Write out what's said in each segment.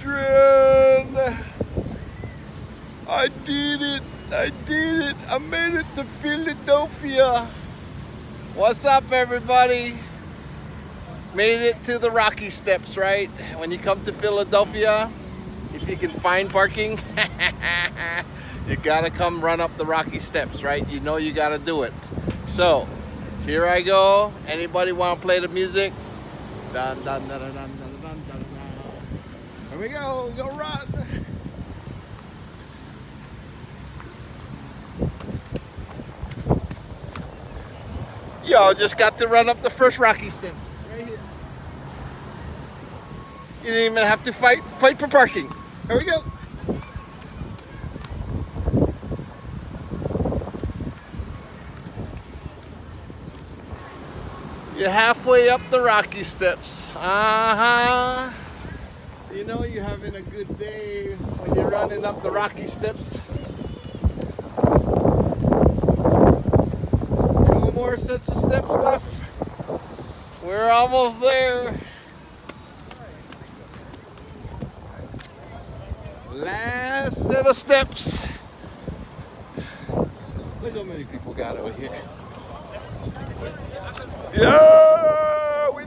children. I did it. I did it. I made it to Philadelphia. What's up, everybody? Made it to the Rocky Steps, right? When you come to Philadelphia, if you can find parking, you gotta come run up the Rocky Steps, right? You know you gotta do it. So, here I go. Anybody wanna play the music? Dun, dun, dun, dun, dun, dun, dun, dun. Here we go, go run. Yo, just got to run up the first Rocky Steps. You didn't even have to fight for parking. Here we go. You're halfway up the Rocky Steps. Uh-huh. You know you're having a good day when you're running up the Rocky Steps. 2 more sets of steps left. We're almost there. Last set of steps. Look how many people got over here. Yeah, we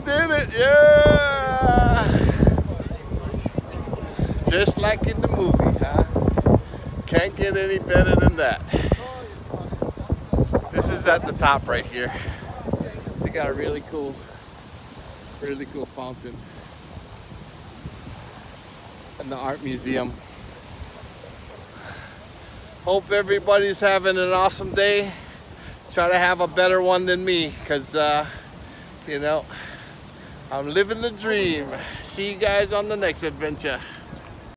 did it, yeah. Just like in the movie, huh? Can't get any better than that. This is at the top right here. They got a really cool fountain. And the art museum. Hope everybody's having an awesome day. Try to have a better one than me, because you know, I'm living the dream. See you guys on the next adventure.